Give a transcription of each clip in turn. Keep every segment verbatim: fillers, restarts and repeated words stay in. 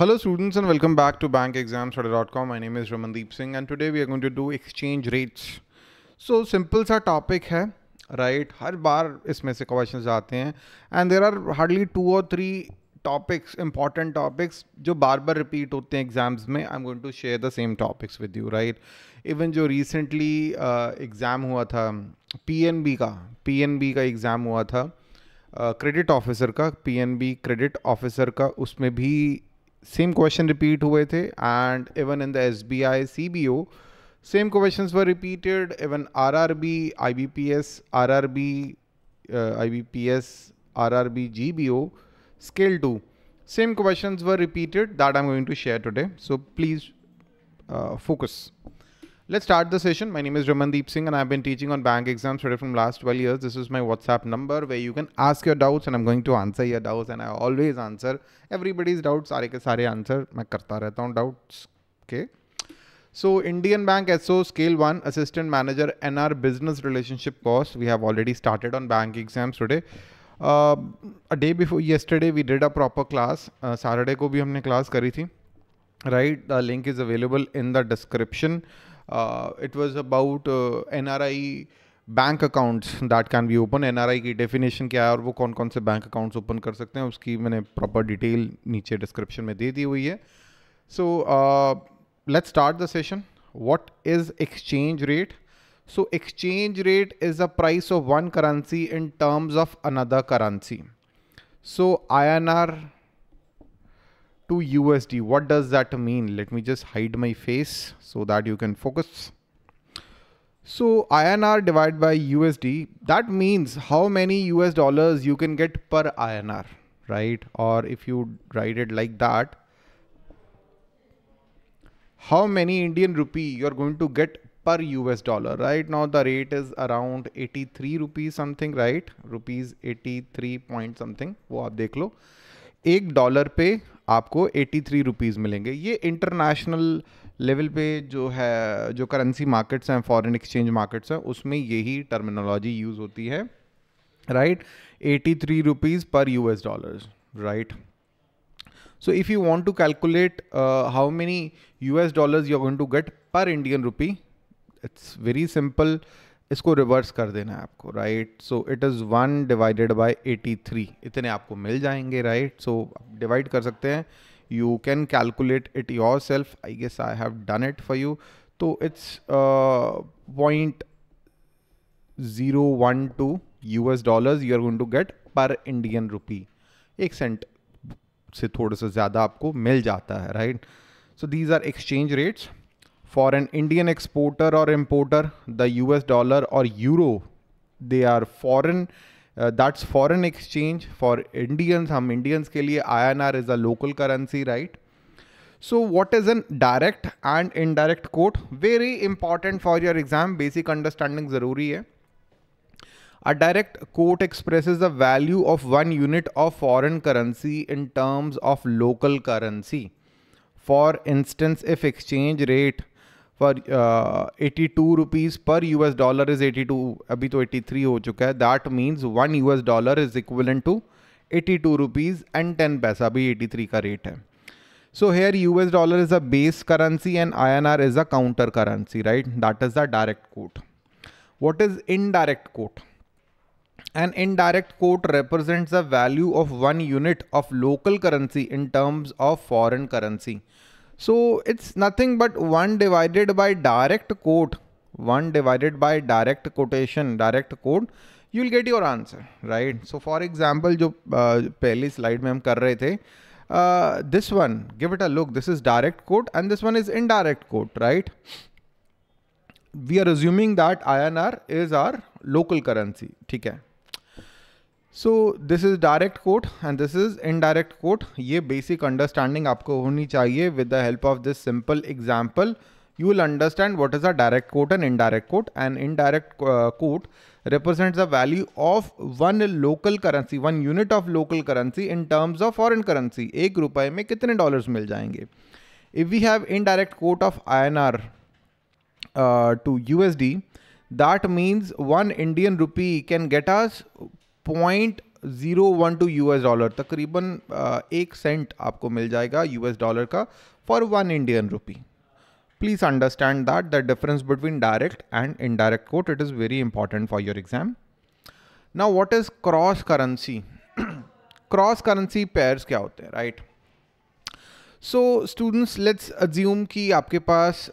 Hello students and welcome back to bank exams today dot com. My name is Ramandeep Singh and today we are going to do exchange rates. So simple सा topic है, right? हर बार इसमें से questions आते हैं and there are hardly two or three topics, important topics जो बार बार repeat होते हैं exams में. I'm going to share the same topics with you, right? Even जो recently uh, exam हुआ था P N B का, P N B का exam हुआ था क्रेडिट uh, ऑफिसर का, P N B credit officer का, उसमें भी सेम क्वेश्चन रिपीट हुए थे and even in the S B I C B O same questions were repeated. Even R R B I B P S R R B I B P S R R B G B O scale two same questions were repeated that I am going to share today. So please focus. Let's start the session. My name is Ramandeep Singh and I've been teaching on Bank Exams Today from last twelve years. This is my WhatsApp number where you can ask your doubts and I'm going to answer your doubts and I always answer everybody's doubts. सारे के सारे answer मैं करता रहता हूँ doubts के. So Indian Bank S O Scale one Assistant Manager N R Business Relationship course we have already started on Bank Exams Today. Uh, a day before yesterday we did a proper class. Uh, Saturday को भी हमने class करी थी. Right, the link is available in the description. Uh, it was about uh, N R I bank accounts that can be open. N R I की definition क्या है और वो कौन कौन से bank accounts open कर सकते हैं उसकी मैंने proper detail नीचे description में दे दी हुई है. So uh, let's start the session. What is exchange rate? So exchange rate is the price of one currency in terms of another currency. So I N R to U S D, what does that mean? Let me just hide my face so that you can focus. So I N R divided by U S D, that means how many U S dollars you can get per I N R, right? Or if you write it like that, how many Indian rupee you're going to get per U S dollar. Right now the rate is around eighty-three rupees something, right? Rupees eighty-three point something, वो आप देख लो. एक dollar पे आपको तिरासी rupees मिलेंगे. ये international level पे जो है, जो करेंसी मार्केट्स हैं, फॉरेन एक्सचेंज मार्केट्स हैं, उसमें यही टर्मिनोलॉजी यूज़ होती है, राइट? तिरासी rupees per US dollars, right? So if you want to calculate how many US dollars you are going to get per Indian rupee, it's very simple, इसको reverse कर देना है आपको, right? So it is one divided by तिरासी, इतने आपको मिल जाएंगे, right? So divide कर सकते हैं, you can calculate it yourself. I guess I have done it for you. तो it's point zero one two U S dollars you are going to get per Indian rupee. एक cent से थोड़ा सा ज़्यादा आपको मिल जाता है, right? So these are exchange rates. For an Indian exporter or importer, the U S dollar or euro, they are foreign. Uh, that's foreign exchange. For Indians, हम Indians के लिए I N R is a local currency, right? So what is an direct and indirect quote? Very important for your exam. Basic understanding ज़रूरी है. A direct quote expresses the value of one unit of foreign currency in terms of local currency. For instance, if exchange rate पर eighty two rupees per US dollar is eighty two, अभी तो तिरासी हो चुका है, that means one US dollar is equivalent to eighty two rupees and ten paisa, अभी तिरासी का रेट है. So here US dollar is a base currency and INR is a counter currency, right? That is the direct quote. What is indirect quote? An indirect quote represents the value of one unit of local currency in terms of foreign currency. So it's nothing but one divided by direct quote, one divided by direct quotation, direct quote, you'll get your answer, right? So for example, जो पहली slide में हम कर रहे थे, this one, give it a look, this is direct quote and this one is indirect quote, right? We are assuming that I N R is our local currency, ठीक है? So this is direct quote and this is indirect quote. ये basic understanding आपको होनी चाहिए. With the help of this simple example, you will understand what is a direct quote and indirect quote. An indirect uh, quote represents the value of one local currency, one unit of local currency in terms of foreign currency. एक रुपए में कितने dollars मिल जाएंगे? If we have indirect quote of I N R uh, to U S D, that means one Indian rupee can get us point zero one two U S dollar तकरीबन एक cent आपको मिल जाएगा U S dollar का for one Indian rupee. Please understand that the difference between direct and indirect quote, it is very important for your exam. Now what is cross currency? Cross currency pairs क्या होते हैं, right? So students, let's assume कि आपके पास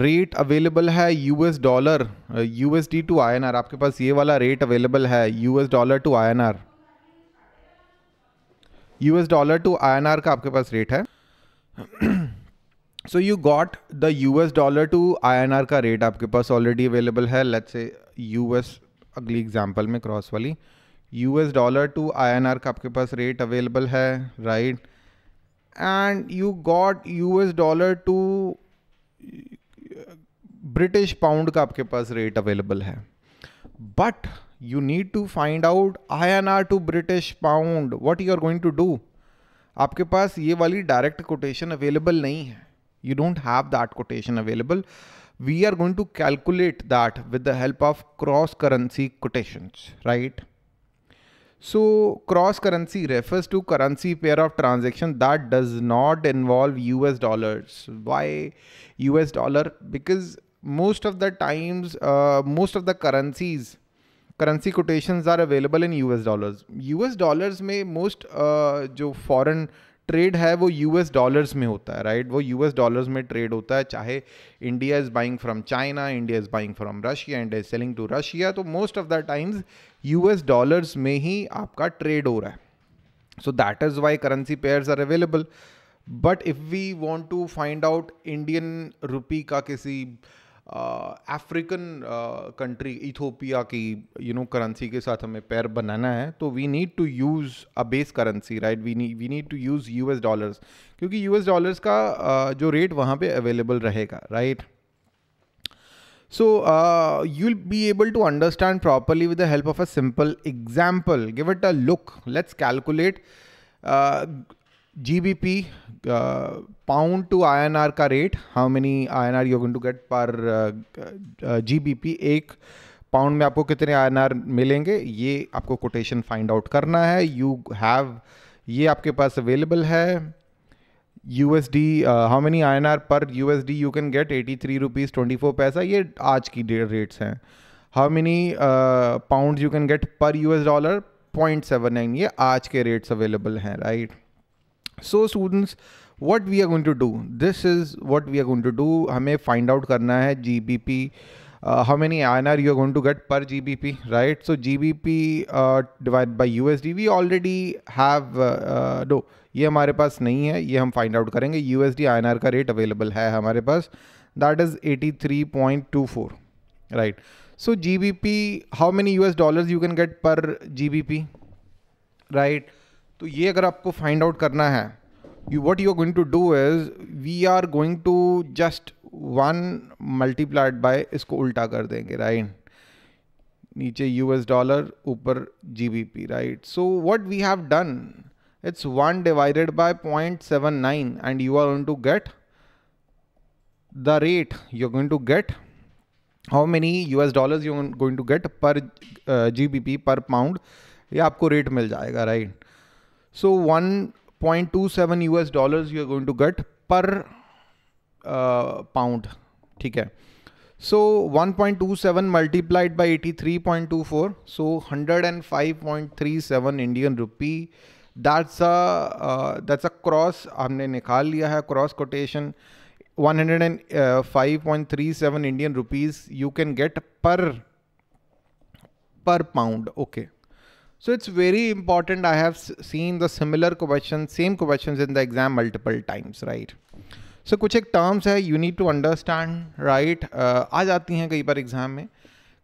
rate uh, available है US dollar USD to INR. आपके पास ये वाला रेट अवेलेबल है US dollar to INR. US dollar to INR का आपके पास रेट है. So you got the US dollar to INR का रेट आपके पास ऑलरेडी अवेलेबल है. लेट्स से यूएस, अगली एग्जांपल में क्रॉस वाली, यूएस डॉलर टू आईएनआर का आपके पास रेट अवेलेबल है, right? And you got US dollar to British pound का आपके पास रेट अवेलेबल है. But you need to find out INR to British pound. What you are going to do, आपके पास ये वाली डायरेक्ट कोटेशन अवेलेबल नहीं है. You don't have that quotation available. We are going to calculate that with the help of cross currency quotations, right? So cross currency refers to currency pair of transaction that does not involve U S dollars. Why U S dollar? Because most of the times, uh, most of the currencies, currency quotations are available in U S dollars. U S dollars में most uh, जो foreign trade है वो US dollars में होता है, right? वो US dollars में trade होता है. चाहे India is buying from China, India is buying from Russia, India is selling to Russia, तो most of the times US dollars में ही आपका ट्रेड हो रहा है. So that is why currency pairs are available. But if we want to find out Indian rupee का किसी African country, Ethiopia की यू नो करेंसी के साथ हमें पेयर बनाना है, तो we need to use a base currency, right? We need we need to use US dollars, क्योंकि यूएस डॉलर्स का uh, जो रेट वहाँ पे अवेलेबल रहेगा, right? So you will be able to understand properly with the help of a simple example. Give it a look. Let's calculate G B P pound to I N R का rate. How many I N R you going to get per G B P? एक pound में आपको कितने आई N are मिलेंगे, ये आपको quotation find out करना है. यू हैव, ये आपके पास अवेलेबल है. U S D, how many I N R per U S D you can get? Eighty three rupees twenty four paisa, ये आज की रेट्स हैं. How many pound you can get per U S dollar? Point seven nine, ये आज के rates available हैं, right? So students, what we are going to do, this is what we are going to do. हमें find out करना है G B P, uh, how many I N R you are going to get per G B P, right? So G B P uh, divided by U S D, we already have, uh, no, ये हमारे पास नहीं है, ये हम find out करेंगे. U S D I N R का rate available है हमारे पास, that is eighty-three point two four, right? So G B P, how many U S dollars you can get per G B P, right? तो ये अगर आपको find out करना है, you what you are going to do is we are going to just one multiplied by, इसको उल्टा कर देंगे, राइट? नीचे यूएस डॉलर, ऊपर GBP, right? So what we have done, it's one divided by point seven nine and you are going to get the rate. You are going to get how many US dollars you are going to get per GBP per pound, ये आपको rate मिल जाएगा, right? So one point two seven U S dollars you are going to get per uh, pound, ठीक है? So one point two seven multiplied by eighty-three point two four, so one hundred five point three seven Indian rupee. That's a uh, that's a cross, हमने निकाल लिया है cross quotation. one hundred five point three seven Indian rupees you can get per per pound, okay? So it's very important. I have seen the similar questions, same questions in the exam multiple times, right? So कुछ एक terms है you need to understand, right? uh, आ जाती हैं कई बार exam में.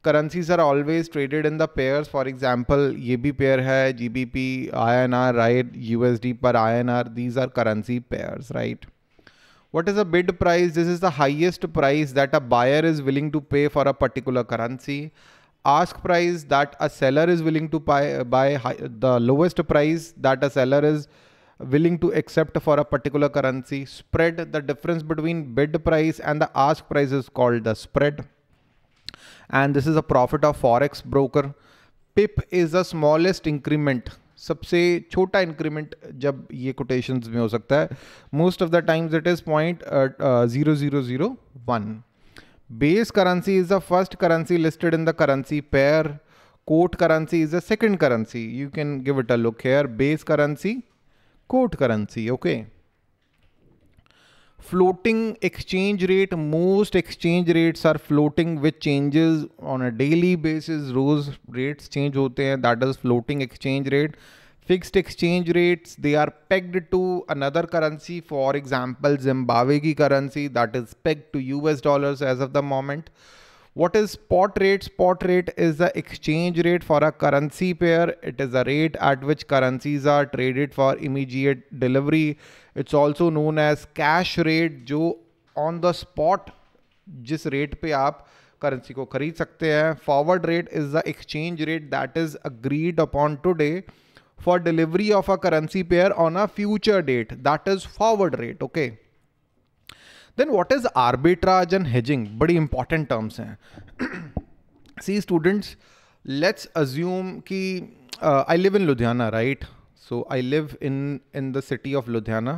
Currencies are always traded in the pairs. For example, ये भी pair है G B P, I N R, right? U S D पर I N R. These are currency pairs, right? What is the bid price? This is the highest price that a buyer is willing to pay for a particular currency. Ask price that a seller is willing to buy, buy high, the lowest price that a seller is willing to accept for a particular currency. Spread, the difference between bid price and the ask price is called the spread. And this is a profit of forex broker. Pip is the smallest increment, सबसे छोटा increment जब ये quotations में हो सकता है, most of the times it is point zero zero zero one. Base currency is the first currency listed in the currency pair. Quote currency is the second currency. You can give it a look here. Base currency, quote currency. Okay, floating exchange rate. Most exchange rates are floating which changes on a daily basis. रोज rates change होते हैं, that is floating exchange rate. Fixed exchange rates, they are pegged to another currency. For example Zimbabwe की currency, that is pegged to US dollars as of the moment. What is spot rate? Spot rate is the exchange rate for a currency pair. It is the rate at which currencies are traded for immediate delivery. It's also known as cash rate. जो on the spot जिस rate पे आप currency को खरीद सकते हैं. Forward rate is the exchange rate that is agreed upon today for delivery of a currency pair on a future date. That is forward rate. Okay. Then what is arbitrage and hedging? बड़ी important terms हैं. See students, let's assume कि uh, I live in Ludhiana, right? So I live in in the city of Ludhiana,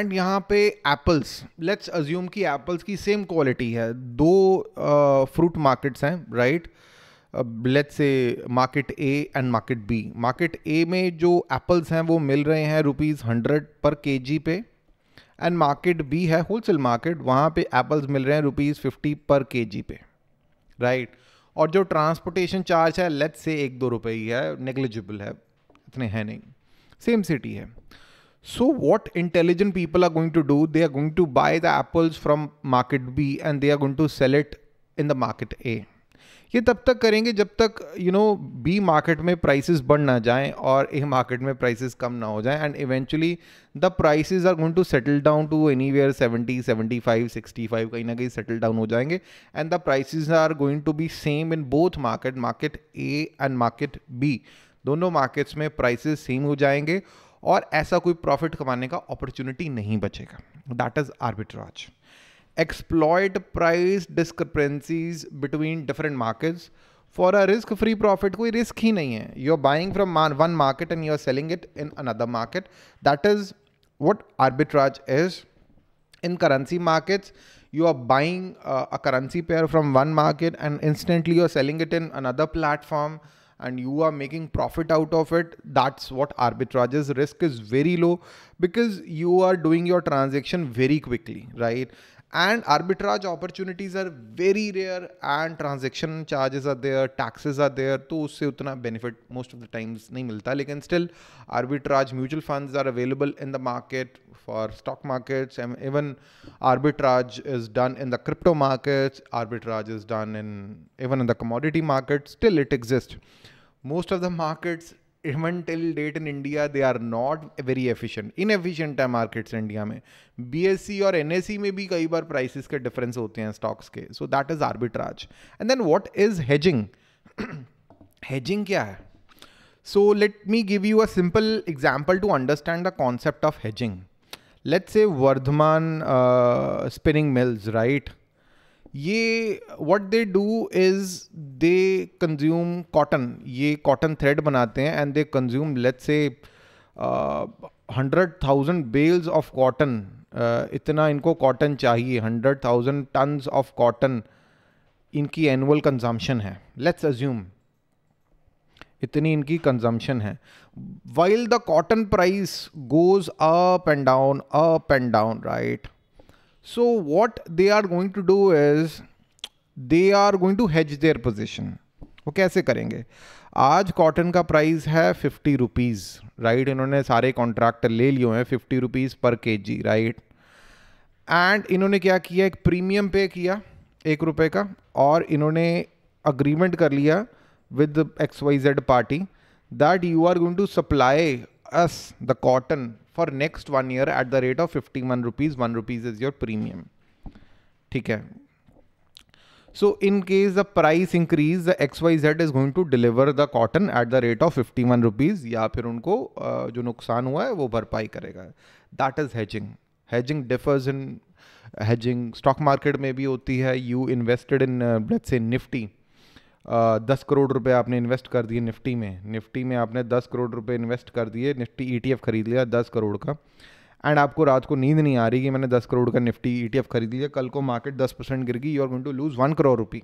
and यहाँ पे apples. Let's assume कि apples की same quality है. दो uh, fruit markets हैं, right? Uh, let's say market A and market B. Market A में जो apples हैं वो मिल रहे हैं रुपीज हंड्रेड पर केजी पे. एंड मार्केट बी है होलसेल मार्केट, वहाँ पे एप्पल्स मिल रहे हैं रुपीज़ फिफ्टी पर केजी पे, राइट right? और जो ट्रांसपोर्टेशन चार्ज है लेट्स से एक दो रुपये ही है, नेग्लिजिबल है, इतने हैं नहीं, सेम सिटी है. So what intelligent people are going to do, they are going to buy the apples from market B and they are going to sell it in the market A. ये तब तक करेंगे जब तक you know B market में prices बढ़ ना जाएं और ए मार्केट में प्राइसेस कम ना हो जाएं, and eventually the prices are going to settle down to anywhere seventy, seventy five, sixty five कहीं ना कहीं सेटल डाउन हो जाएंगे, and the prices are going to be same in both market, market A and market B. दोनों markets में prices same हो जाएंगे और ऐसा कोई प्रॉफिट कमाने का अपॉर्चुनिटी नहीं बचेगा. That is arbitrage. Exploit price discrepancies between different markets for a risk free profit. कोई रिस्क ही नहीं है. You are buying from one market and you are selling it in another market. That is what arbitrage is. In currency markets, you are buying uh, a currency pair from one market and instantly you are selling it in another platform and you are making profit out of it. That's what arbitrage is. Risk is very low because you are doing your transaction very quickly, right? And arbitrage opportunities are very rare and transaction charges are there, taxes are there, तो उससे उतना benefit most of the times नहीं मिलता. लेकिन still arbitrage mutual funds are available in the market for stock markets, and even arbitrage is done in the crypto markets, arbitrage is done in even in the commodity market. Still it exists. Most of the markets even till date in India, they are not very efficient. Inefficient है markets India में. B S E और N S E में भी कई बार prices के difference होते हैं stocks के. So that is arbitrage. And then what is hedging? Hedging क्या है? So let me give you a simple example to understand the concept of hedging. Let's say Vardhman uh, spinning mills, right? ये what they do is they consume cotton. ये cotton thread बनाते हैं and they consume let's say hundred thousand bales of cotton. इतना इनको cotton चाहिए, hundred thousand tons of cotton इनकी annual consumption है. Let's assume इतनी इनकी कंजम्पशन है. While the cotton price goes up and down, up and down, right? So what they are going to do is they are going to hedge their position. वो कैसे करेंगे? आज cotton का price है fifty rupees, right? इन्होंने सारे contract ले लिए हैं fifty rupees per kg, right? And इन्होंने क्या किया, एक प्रीमियम पे किया एक रुपए का, और इन्होंने अग्रीमेंट कर लिया with X Y Z party that you are going to supply us the cotton for next one year at the rate of fifty-one rupees. one rupees is your premium. ठीक है. So in case the price increase, the X Y Z is going to deliver the cotton at the rate of fifty-one rupees, या फिर उनको जो नुकसान हुआ है वो भरपाई करेगा. That is hedging. Hedging differs in hedging stock market में भी होती है. You invested in uh, let's say Nifty. दस करोड़ रुपए आपने इन्वेस्ट कर दिए निफ्टी में, निफ्टी में आपने दस करोड़ रुपए इन्वेस्ट कर दिए, निफ्टी ईटीएफ खरीद लिया दस करोड़ का, एंड आपको रात को नींद नहीं आ रही कि मैंने दस करोड़ का निफ्टी ईटीएफ खरीद लिया, कल को मार्केट दस परसेंट गिर गई, you are going to lose one crore rupee.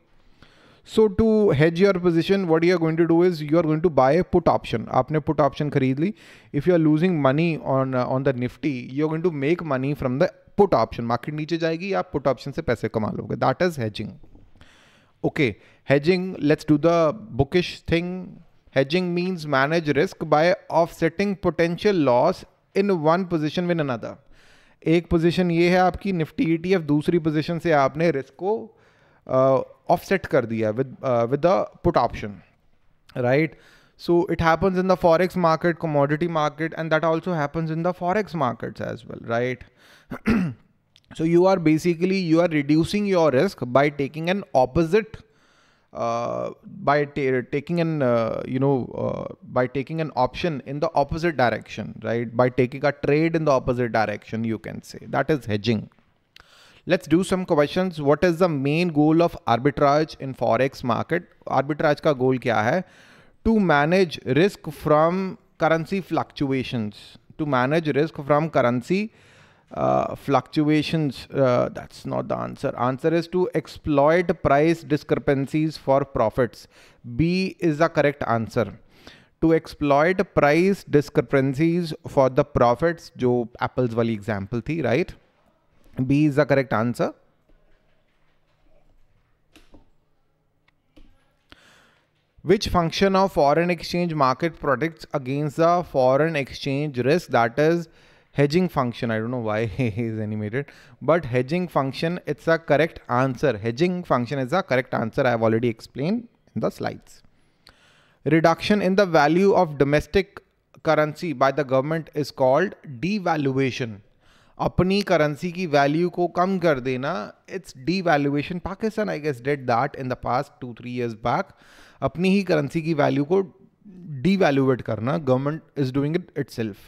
So to hedge your position what you are going to do is you are going to buy put option. आपने पुट ऑप्शन खरीद ली, if you are losing money on on the Nifty you are going to make money from the put option. Market नीचे जाएगी, आप put option से पैसे कमा लोगे, that is hedging. Okay, hedging, let's do the bookish thing. Hedging means manage risk by offsetting potential loss in one position with another. एक position ये है आपकी निफ्टी E T F, दूसरी position से आपने risk को offset कर दिया with with the put option, right? So it happens in the forex market, commodity market, and that also happens in the forex markets as well, right? So you are basically you are reducing your risk by taking an opposite. Uh, by taking an uh, you know uh, by taking an option in the opposite direction, right? By taking a trade in the opposite direction, you can say that is hedging. Let's do some questions. What is the main goal of arbitrage in forex market? Arbitrage का goal क्या है? To manage risk from currency fluctuations. To manage risk from currency Uh, fluctuations, uh, that's not the answer. Answer is to exploit price discrepancies for profits. B is the correct answer. To exploit price discrepancies for the profits, जो apples वाली example थी, right? B is the correct answer. Which function of foreign exchange market protects against the foreign exchange risk? That is hedging function. I don't know why is animated, but hedging function, it's a correct answer. Hedging function is a correct answer. I have already explained in the slides. Reduction in the value of domestic currency by the government is called devaluation. अपनी currency की value को कम कर देना, it's devaluation. Pakistan I guess did that in the past two three years back. अपनी ही currency की value को devaluate करना, government is doing it itself.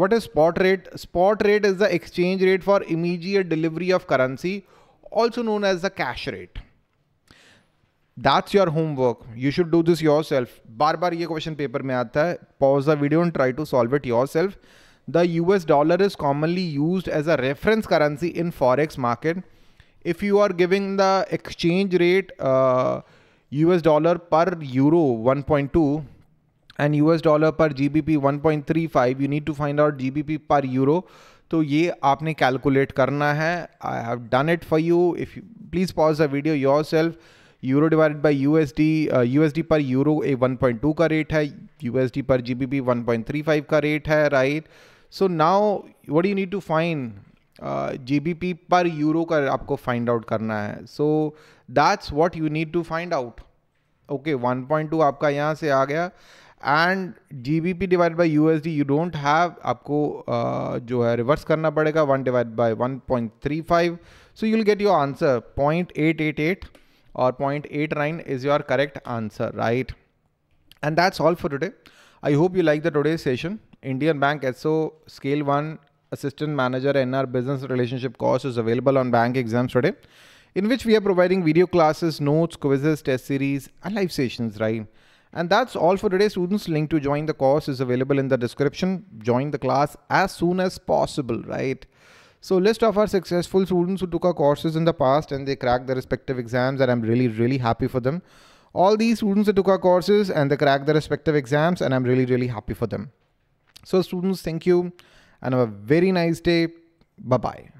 What is spot rate? Spot rate is the exchange rate for immediate delivery of currency, also known as the cash rate. That's your homework. You should do this yourself. बार बार ये question paper में आता है. Pause the video and try to solve it yourself. The U S dollar is commonly used as a reference currency in forex market. If you are giving the exchange rate uh, U S dollar per euro one point two. and U S dollar पर G B P one point three five, you need to find out G B P पर euro. तो ये आपने calculate करना है. I have done it for you. If you please pause the video yourself. Euro divided by U S D, uh, U S D पर euro a one point two का rate है, U S D पर G B P one point three five का rate है, right? So now what do you need to find? Uh, G B P पर euro का आपको find out करना है. So that's what you need to find out. Okay, one point two आपका यहाँ से आ गया. And G B P divide by U S D you don't have, आपको uh, जो है रिवर्स करना पड़ेगा, one divide by one point three five. So you will get your answer point eight eight eight और point eight nine is your correct answer, right? And that's all for today. I hope you like the today session. Indian Bank SO scale one assistant manager N are business relationship course is available on bank exams today, in which we are providing video classes, notes, quizzes, test series and live sessions, right? And that's all for today, students. Link to join the course is available in the description. Join the class as soon as possible, right? So list of our successful students who took our courses in the past and they cracked their respective exams, and I'm really, really happy for them. All these students who took our courses and they cracked their respective exams, and I'm really, really happy for them. So students, thank you and have a very nice day. Bye-bye.